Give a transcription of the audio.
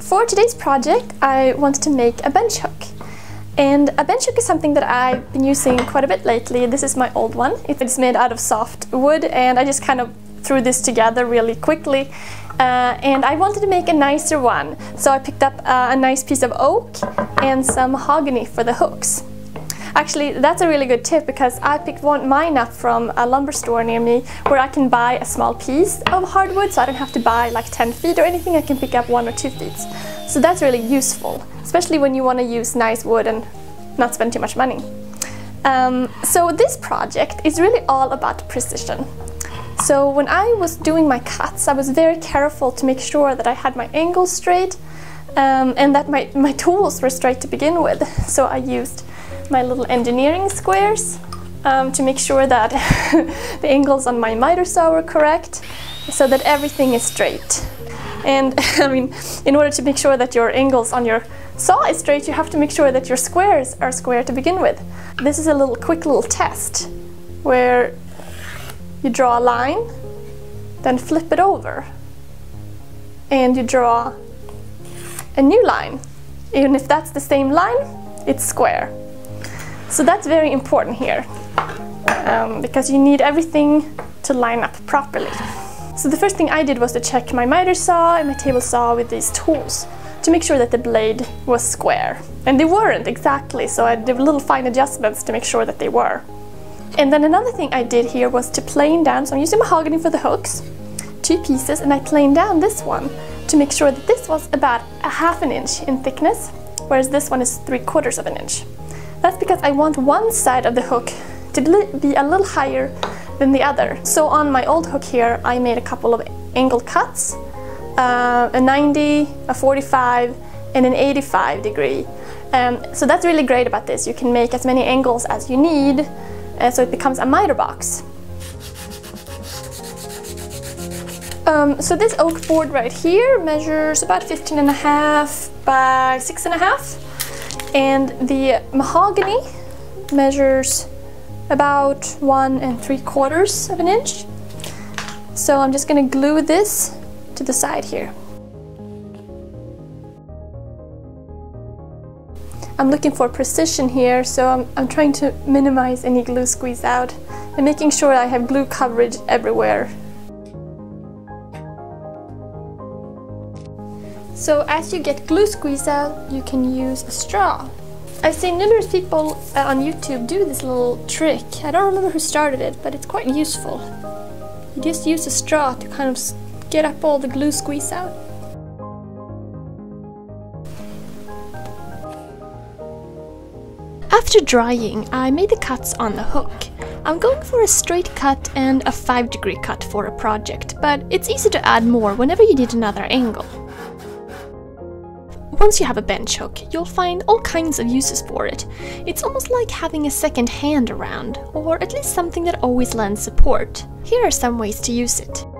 For today's project, I wanted to make a bench hook. And a bench hook is something that I've been using quite a bit lately. This is my old one. It's made out of soft wood, and I just kind of threw this together really quickly. And I wanted to make a nicer one, so I picked up a nice piece of oak and some mahogany for the hooks. Actually, that's a really good tip, because I picked mine up from a lumber store near me where I can buy a small piece of hardwood, so I don't have to buy like 10 feet or anything. I can pick up 1 or 2 feet. So that's really useful, especially when you want to use nice wood and not spend too much money. So this project is really all about precision. So when I was doing my cuts, I was very careful to make sure that I had my angles straight and that my tools were straight to begin with. So I used my little engineering squares to make sure that the angles on my miter saw were correct, so that everything is straight. And I mean, in order to make sure that your angles on your saw is straight, you have to make sure that your squares are square to begin with. This is a quick little test where you draw a line, then flip it over, and you draw a new line. Even if that's the same line, it's square. So that's very important here, because you need everything to line up properly. So the first thing I did was to check my miter saw and my table saw with these tools to make sure that the blade was square. And they weren't exactly, so I did little fine adjustments to make sure that they were. And then another thing I did here was to plane down, so I'm using mahogany for the hooks, 2 pieces, and I planed down this one to make sure that this was about a 1/2 inch in thickness, whereas this one is 3/4 of an inch. That's because I want one side of the hook to be a little higher than the other. So on my old hook here, I made a couple of angle cuts, a 90, a 45, and an 85 degree. So that's really great about this. You can make as many angles as you need, so it becomes a miter box. So this oak board right here measures about 15.5 by 6.5. And the mahogany measures about 1 3/4 of an inch. So I'm just going to glue this to the side here. I'm looking for precision here, so I'm trying to minimize any glue squeeze out and making sure I have glue coverage everywhere. So as you get glue squeeze out, you can use a straw. I've seen numerous people on YouTube do this little trick. I don't remember who started it, but it's quite useful. You just use a straw to kind of get up all the glue squeeze out. After drying, I made the cuts on the hook. I'm going for a straight cut and a 5-degree cut for a project, but it's easy to add more whenever you need another angle. Once you have a bench hook, you'll find all kinds of uses for it. It's almost like having a second hand around, or at least something that always lends support. Here are some ways to use it.